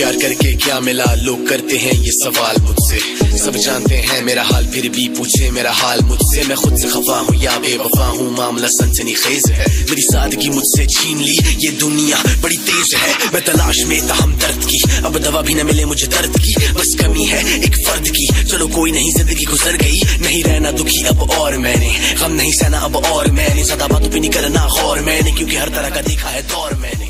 प्यार करके क्या मिला, लोग करते हैं ये सवाल मुझसे। सब जानते हैं मेरा हाल फिर भी पूछे मेरा हाल मुझसे। मैं खुद से खफा हूँ या बेवफा हूँ, मामला सनसनी खेज है। मेरी सादगी मुझसे छीन ली ये दुनिया बड़ी तेज है। मैं तलाश में था हम दर्द की, अब दवा भी न मिले मुझे दर्द की। बस कमी है एक फर्द की, चलो कोई नहीं जिंदगी गुजर गई। नहीं रहना दुखी अब और मैंने, गम नहीं सहना अब और मैंने। सदा बातों पे निकलना गौर मैंने, क्योंकि हर तरह का देखा है दौर मैंने।